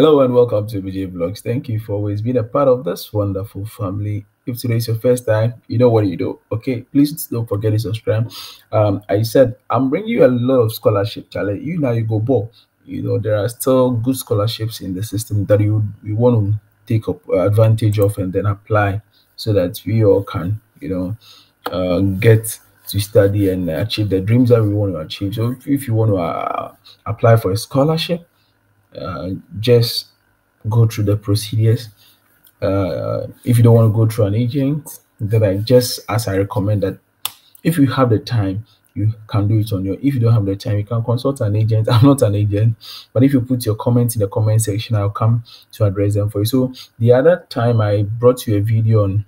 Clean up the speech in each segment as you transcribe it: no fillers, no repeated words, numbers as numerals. Hello and welcome to BJ Vlogs. Thank you for always being a part of this wonderful family. If today is your first time, you know what you do, okay? Please don't forget to subscribe. I said I'm bringing you a lot of scholarship challenge. You go ball. You know there are still good scholarships in the system that you want to take up advantage of and then apply so that we all can get to study and achieve the dreams that we want to achieve. So if you want to apply for a scholarship, just go through the procedures. If you don't want to go through an agent, then I recommend that if you have the time, you can do it on your own. If you don't have the time, you can consult an agent. I'm not an agent, but if you put your comments in the comment section, I'll come to address them for you. So the other time I brought you a video on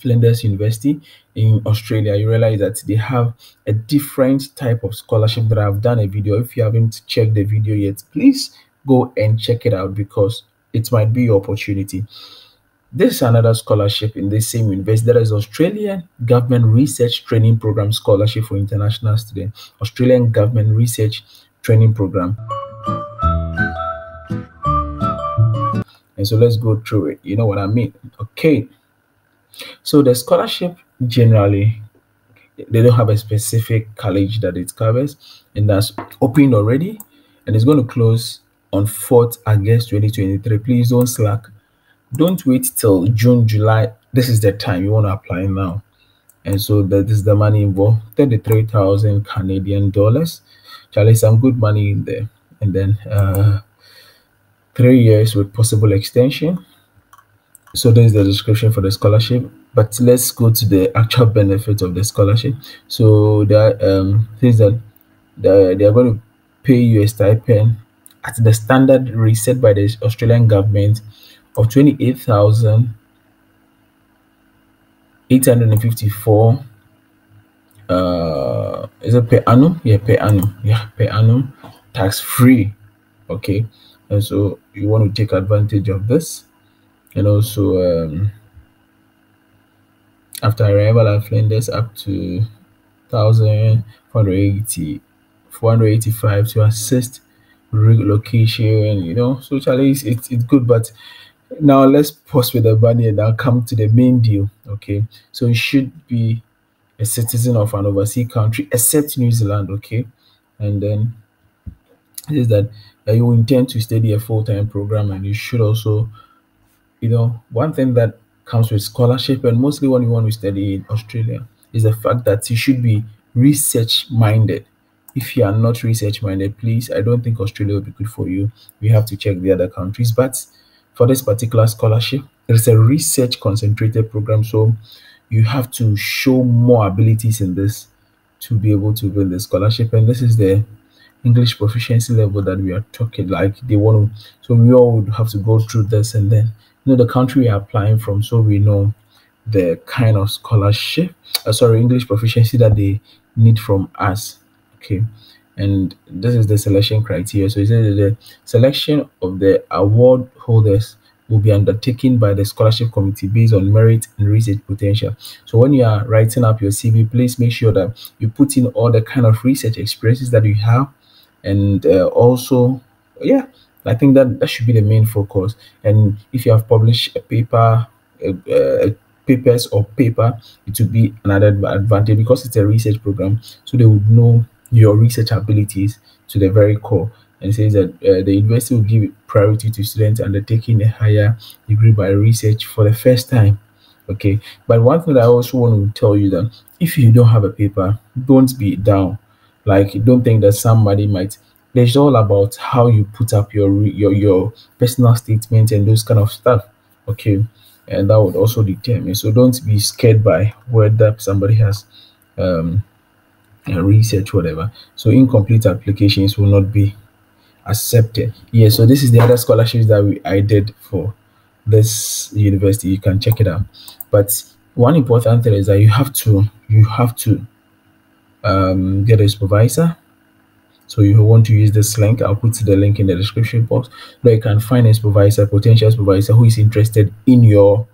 Flinders University in Australia, you realize that they have a different type of scholarship that I've done a video. If you haven't checked the video yet, please go and check it out because it might be your opportunity. This is another scholarship in the same university. That is Australian Government Research Training Program Scholarship for International Students. Australian Government Research Training Program. And so let's go through it. You know what I mean? Okay. So the scholarship generally, they don't have a specific college that it covers, and that's opened already, and it's going to close on 4th August 2023. Please don't slack. Don't wait till June, July. This is the time you want to apply now. And so that is the money involved, 33,000 Canadian dollars. Charlie, some good money in there. And then 3 years with possible extension. So there's the description for the scholarship, but let's go to the actual benefits of the scholarship. So that says that they are going to pay you a stipend at the standard rate set by the Australian government of 28,854. Is it per annum? Yeah, per annum. Yeah, per annum, tax free. Okay, and so you want to take advantage of this. And also, after arrival at Flinders, up to 1,485 to assist relocation. You know, so Charlie, it's good. But now let's pause with the money and I'll come to the main deal. Okay, so you should be a citizen of an overseas country, except New Zealand. Okay, and then it is that you intend to study a full-time program, and you should also. You know, one thing that comes with scholarship and mostly when you want to study in Australia is the fact that you should be research minded. If you are not research minded, please, I don't think Australia will be good for you. We have to check the other countries. But for this particular scholarship, there's a research concentrated program. So you have to show more abilities in this to be able to win the scholarship. And this is the English proficiency level that we are talking like they want to. So we all would have to go through this and then know the country we are applying from, so we know the kind of scholarship English proficiency that they need from us. Okay, and this is the selection criteria. So it says the selection of the award holders will be undertaken by the scholarship committee based on merit and research potential. So when you are writing up your CV, please make sure that you put in all the kind of research experiences that you have, and also I think that should be the main focus. And if you have published a paper, papers, it would be another advantage because it's a research program. So they would know your research abilities to the very core. And it says that the university will give priority to students undertaking a higher degree by research for the first time. Okay. But one thing that I also want to tell you that if you don't have a paper, don't be down. Like, don't think that somebody might. It's all about how you put up your personal statements and those kind of stuff, okay? And that would also determine. So don't be scared by whether somebody has research, whatever. So incomplete applications will not be accepted. Yeah, so this is the other scholarships that I did for this university. You can check it out. But one important thing is that you have to get a supervisor. So you want to use this link. I'll put the link in the description box where you can find a supervisor, potential supervisor who is interested in your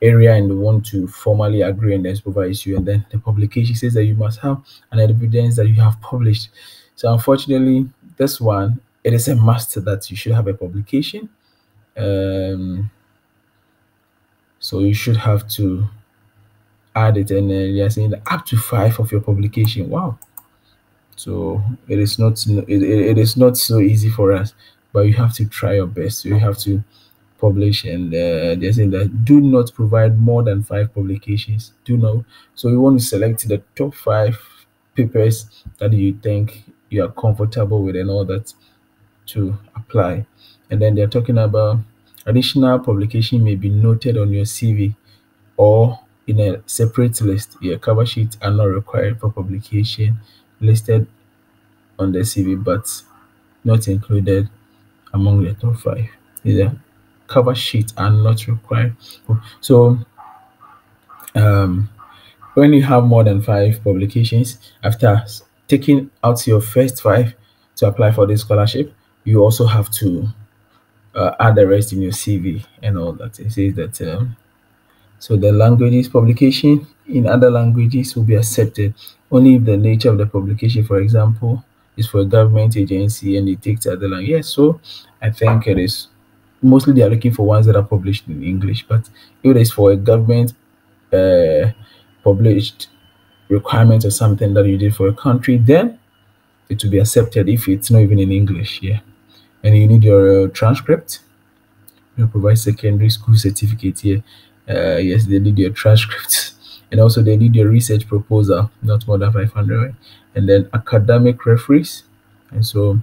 area and want to formally agree and then supervise you. And then the publication says that you must have an evidence that you have published. So unfortunately, this one it is a must that you should have a publication. So you should have to add it, and they are saying up to 5 of your publication. Wow. So it is not so easy for us, but you have to try your best. You have to publish, and they're saying that do not provide more than 5 publications. Do not. So you want to select the top 5 papers that you think you are comfortable with and all that to apply. And then they're talking about additional publication may be noted on your CV or in a separate list. Your cover sheets are not required for publication listed on the CV, but not included among the top 5. The cover sheets are not required. So when you have more than 5 publications, after taking out your first 5 to apply for this scholarship, you also have to add the rest in your CV and all that. It says that so the languages publication in other languages will be accepted only if the nature of the publication, for example, is for a government agency and it takes other language. Yes, so I think it is mostly they are looking for ones that are published in English, but if it is for a government published requirement or something that you did for a country, then it will be accepted if it's not even in English. Yeah. And you need your transcript. You provide secondary school certificate here. Yes, they need your transcript, and also they need your research proposal, not more than 500, right? And then academic referees. And so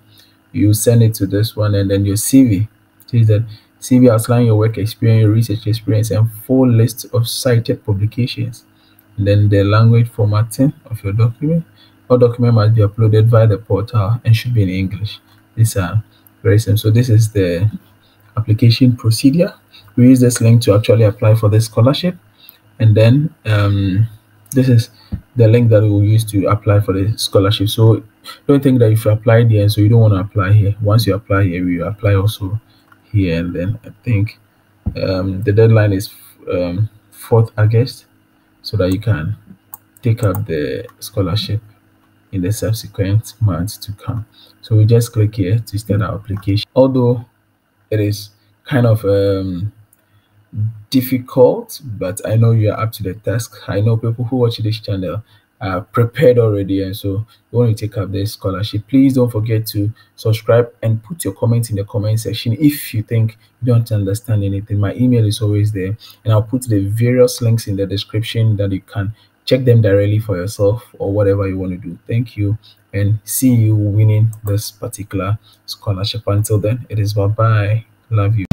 you send it to this one, and then your CV. It is that CV outline your work experience, your research experience, and full list of cited publications. And then the language formatting of your document. All document must be uploaded via the portal and should be in English. These are very simple. So this is the application procedure. We use this link to actually apply for this scholarship, and then this is the link that we will use to apply for the scholarship. So don't think that if you apply there, and so you don't want to apply here. Once you apply here, you apply also here. And then I think the deadline is 4th August, so that you can take up the scholarship in the subsequent months to come. So we just click here to start our application. Although it is kind of difficult, but I know you are up to the task. I know people who watch this channel are prepared already, and so you want to take up this scholarship. Please don't forget to subscribe and put your comments in the comment section if you think you don't understand anything. My email is always there, and I'll put the various links in the description that you can check them directly for yourself or whatever you want to do. Thank you, and see you winning this particular scholarship. Until then, it is bye-bye. Love you.